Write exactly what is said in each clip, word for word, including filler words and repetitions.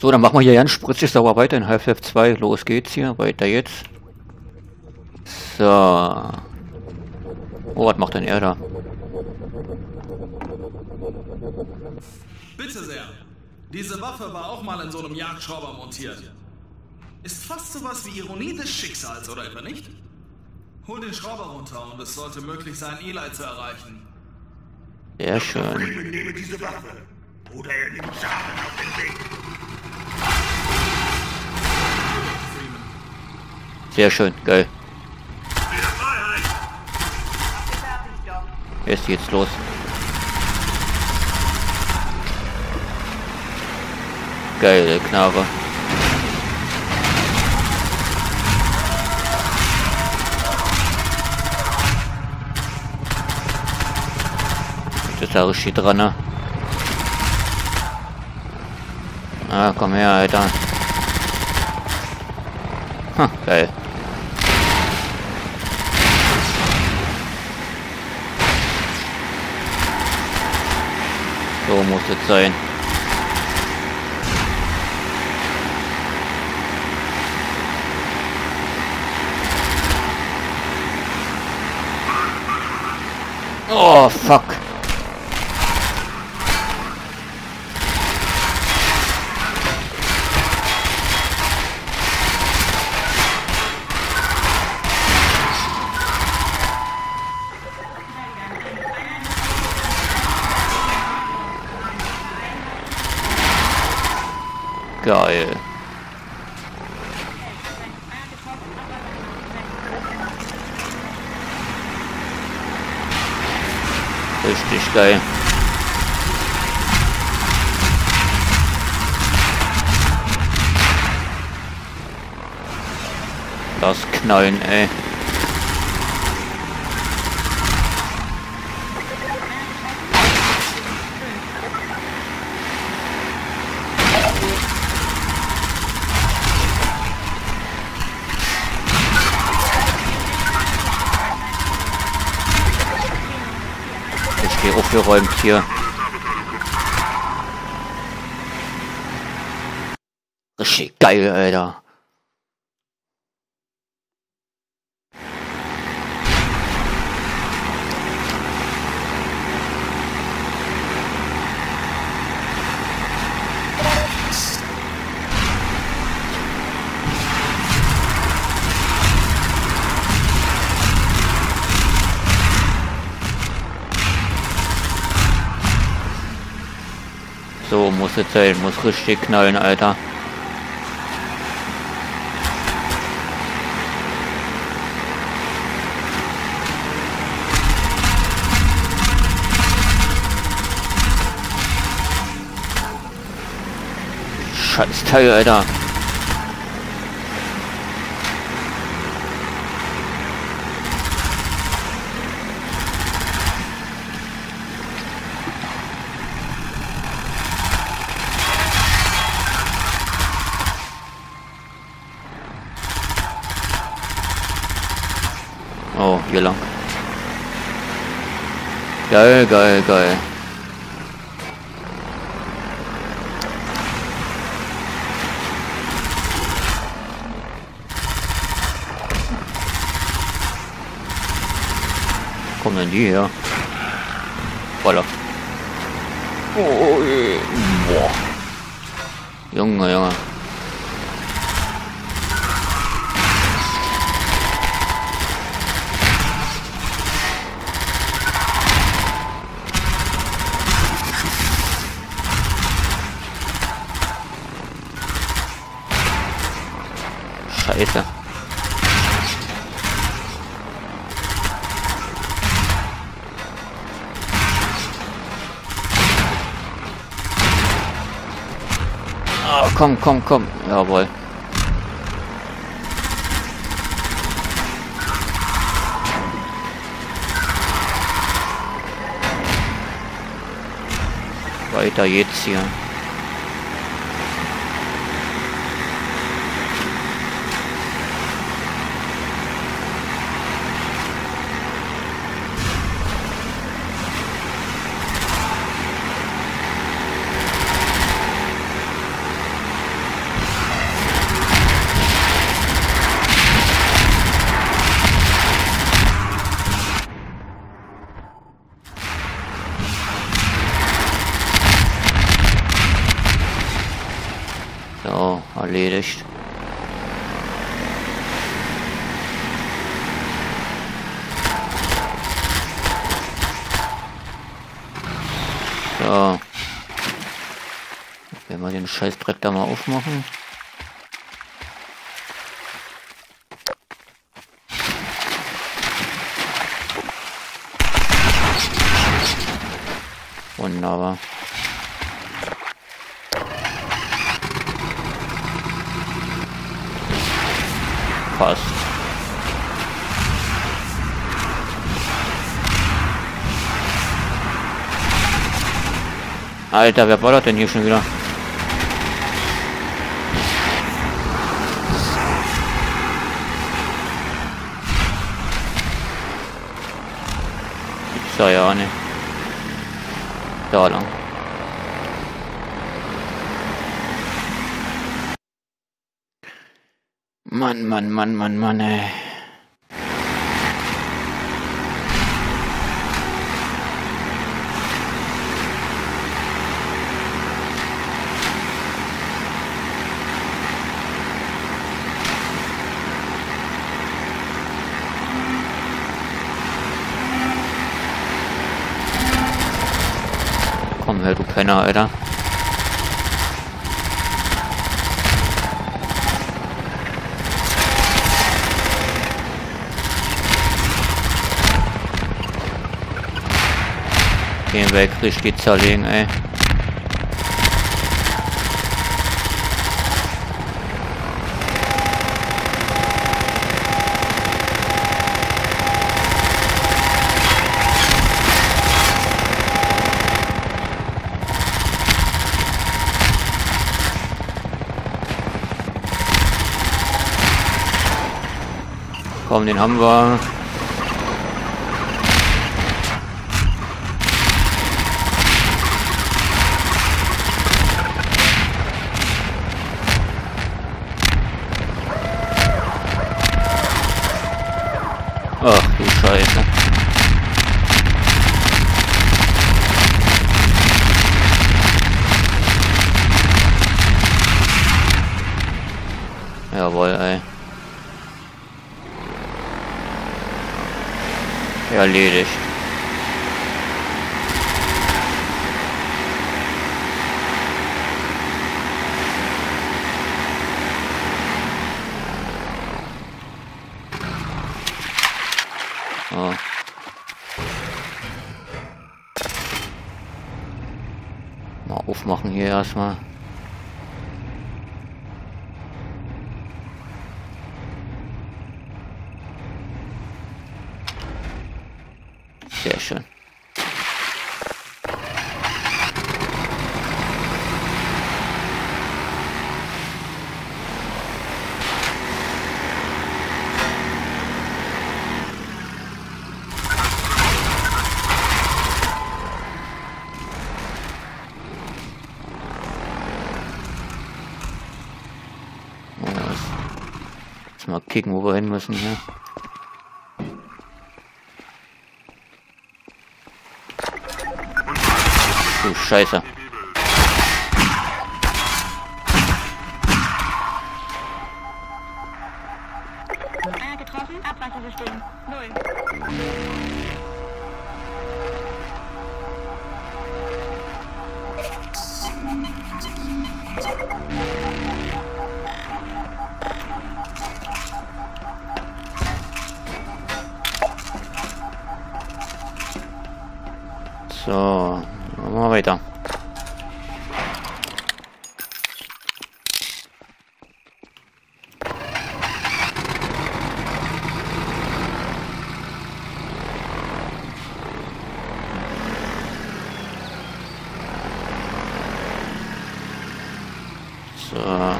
So, dann machen wir hier ganz spritzig sauber weiter in Half-Life zwei. Los geht's hier, weiter jetzt. So. Oh, was macht denn er da? Bitte sehr. Diese Waffe war auch mal in so einem Jagdschrauber montiert. Ist fast sowas wie Ironie des Schicksals, oder etwa nicht? Hol den Schrauber runter und es sollte möglich sein, Eli zu erreichen. Sehr schön. Doktor Freeman, nehme diese Waffe. Oder er nimmt Schaden auf den Weg. Sehr schön, geil. Jetzt geht's los. Geile Knarre. Das ist ja richtig dran, ne? Ah, komm her, Alter. Ha, geil. So muss es sein. Oh, fuck. Geil. Richtig geil. Das Knallen, ey. Aufgeräumt hier. Richtig geil, Alter. So muss es sein, muss richtig knallen, Alter. Scheiß Teil, Alter. Oh, hier lang. Geil, geil, geil. Kommen denn die her? Voller. Oh, oh, eh. Boah. Junge, Junge. Scheiße. Oh, komm, komm, komm. Jawohl. Weiter jetzt hier. So, erledigt. So. Wenn wir den Scheißdreck da mal aufmachen. Wunderbar. Passt. Alter, wer ballert denn hier schon wieder? Gibt's da ja auch nicht. Da lang. Mann, Mann, Mann, Mann, Mann, ey. Komm her, du Penner, Alter. Gehen weg, richtig zerlegen, ey. Komm, den haben wir. Ach du Scheiße. Jawohl, ey. Erledigt. Oh. Mal aufmachen hier erstmal. Sehr schön. Jetzt mal kicken, wo wir hin müssen hier. Du Scheiße. Ah, getroffen, Abwassersystem. Null. So. Mal weiter. So.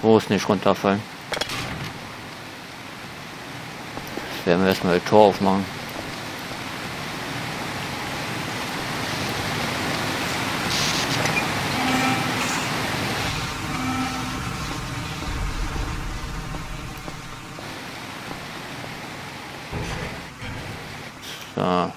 Wo ist nicht runterfallen? Werden wir erstmal das Tor aufmachen. So.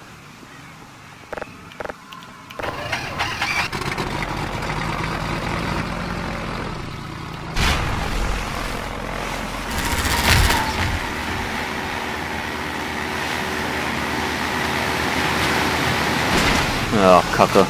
Ja, Kacke.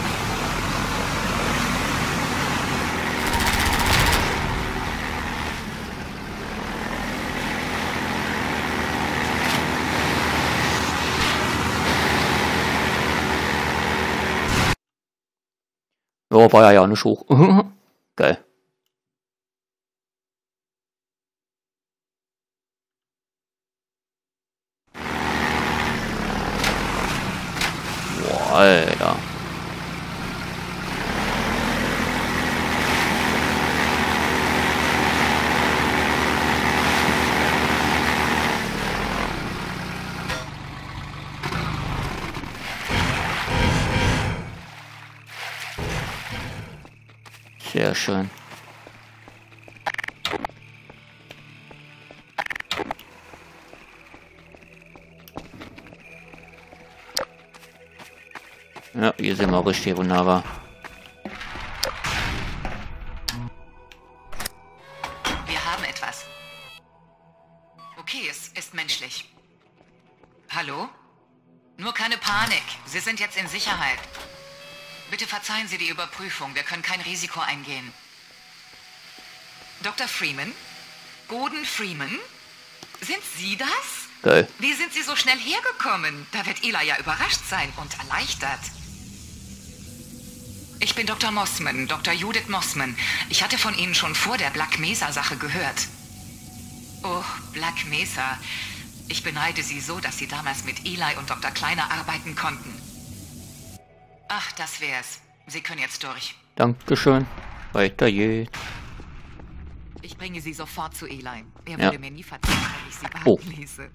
Ja, war ja ja nicht hoch. Geil. Boah, Alter. Sehr schön. Ja, hier sind wir richtig wunderbar. Wir haben etwas. Okay, es ist menschlich. Hallo? Nur keine Panik. Sie sind jetzt in Sicherheit. Bitte verzeihen Sie die Überprüfung. Wir können kein Risiko eingehen. Doktor Freeman? Gordon Freeman? Sind Sie das? Geil. Wie sind Sie so schnell hergekommen? Da wird Eli ja überrascht sein und erleichtert. Ich bin Doktor Mossman, Doktor Judith Mossman. Ich hatte von Ihnen schon vor der Black Mesa-Sache gehört. Oh, Black Mesa. Ich beneide Sie so, dass Sie damals mit Eli und Doktor Kleiner arbeiten konnten. Ach, das wär's. Sie können jetzt durch. Dankeschön. Weiter geht's. Ich bringe Sie sofort zu Eli. Er ja. würde mir nie verzeihen, wenn ich Sie warten oh. ließe.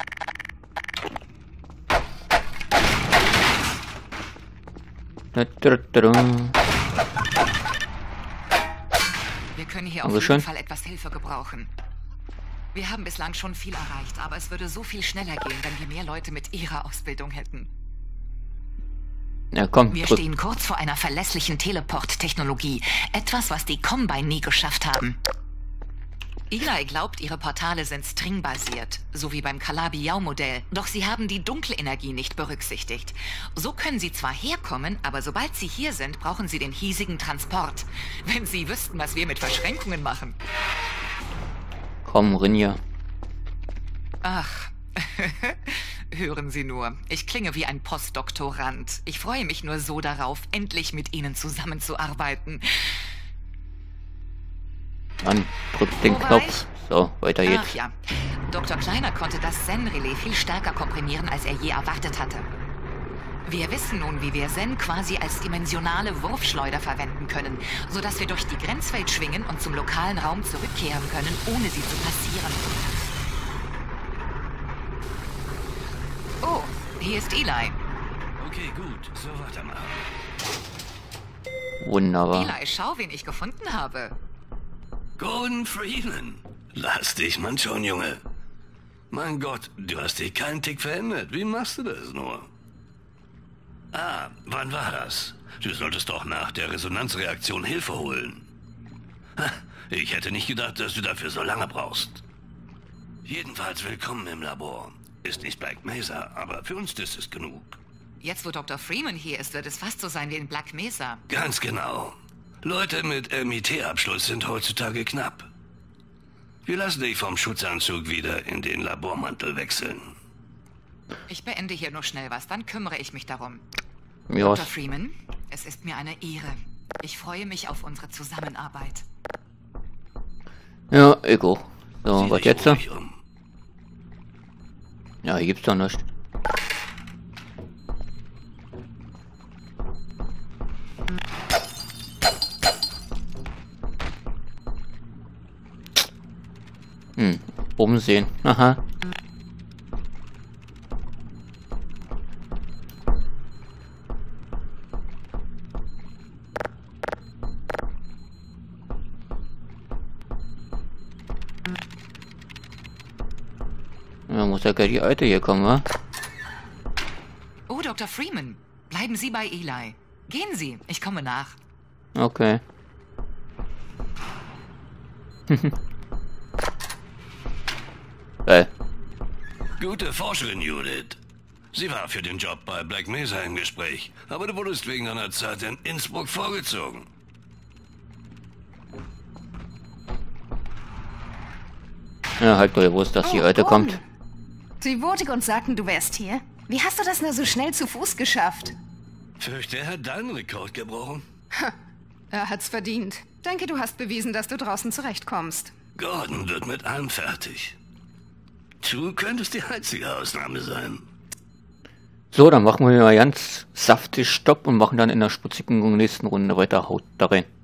Wir können hier auf jeden Fall etwas Hilfe gebrauchen. Wir haben bislang schon viel erreicht, aber es würde so viel schneller gehen, wenn wir mehr Leute mit ihrer Ausbildung hätten. Ja, komm, wir stehen kurz vor einer verlässlichen Teleport-Technologie. Etwas, was die Combine nie geschafft haben. Eli glaubt, ihre Portale sind stringbasiert, so wie beim Calabi-Yau-Modell. Doch sie haben die dunkle Energie nicht berücksichtigt. So können sie zwar herkommen, aber sobald sie hier sind, brauchen sie den hiesigen Transport. Wenn sie wüssten, was wir mit Verschränkungen machen. Komm, Rinja. Ach. Hören Sie nur, ich klinge wie ein Postdoktorand. Ich freue mich nur so darauf, endlich mit Ihnen zusammenzuarbeiten. Mann, drückt den Knopf. So, weiter geht's. Ach ja, Doktor Kleiner konnte das Zen-Relais viel stärker komprimieren, als er je erwartet hatte. Wir wissen nun, wie wir Zen quasi als dimensionale Wurfschleuder verwenden können, sodass wir durch die Grenzwelt schwingen und zum lokalen Raum zurückkehren können, ohne sie zu passieren. Oh, hier ist Eli. Okay, gut. So, warte mal. Wunderbar. Eli, schau, wen ich gefunden habe. Gordon Freeman. Lass dich, Mann, schon, Junge. Mein Gott, du hast dich keinen Tick verändert. Wie machst du das nur? Ah, wann war das? Du solltest doch nach der Resonanzreaktion Hilfe holen. Ich hätte nicht gedacht, dass du dafür so lange brauchst. Jedenfalls willkommen im Labor. Ist nicht Black Mesa, aber für uns ist es genug. Jetzt, wo Doktor Freeman hier ist, wird es fast so sein wie in Black Mesa. Ganz genau. Leute mit M I T-Abschluss sind heutzutage knapp. Wir lassen dich vom Schutzanzug wieder in den Labormantel wechseln. Ich beende hier nur schnell was, dann kümmere ich mich darum. Ja. Doktor Freeman, es ist mir eine Ehre. Ich freue mich auf unsere Zusammenarbeit. Ja, Ego. So, was jetzt? Ja, hier gibt's doch nichts. Hm, oben sehen. Aha. Gleich die Alte hier kommen, wa? Oh, Doktor Freeman. Bleiben Sie bei Eli. Gehen Sie, ich komme nach. Okay. Hey. Gute Forscherin, Judith. Sie war für den Job bei Black Mesa im Gespräch, aber du wurdest wegen deiner Zeit in Innsbruck vorgezogen. Ja, halt nur gewusst, dass die oh, Leute kommt. Sie wollten uns sagten, du wärst hier. Wie hast du das nur so schnell zu Fuß geschafft? Fürchte, er hat deinen Rekord gebrochen. Ha, er hat's verdient. Denke, du hast bewiesen, dass du draußen zurechtkommst. Gordon wird mit allem fertig. Du könntest die einzige Ausnahme sein. So, dann machen wir mal ganz saftig Stopp und machen dann in der sputzigen nächsten Runde weiter. Haut da rein.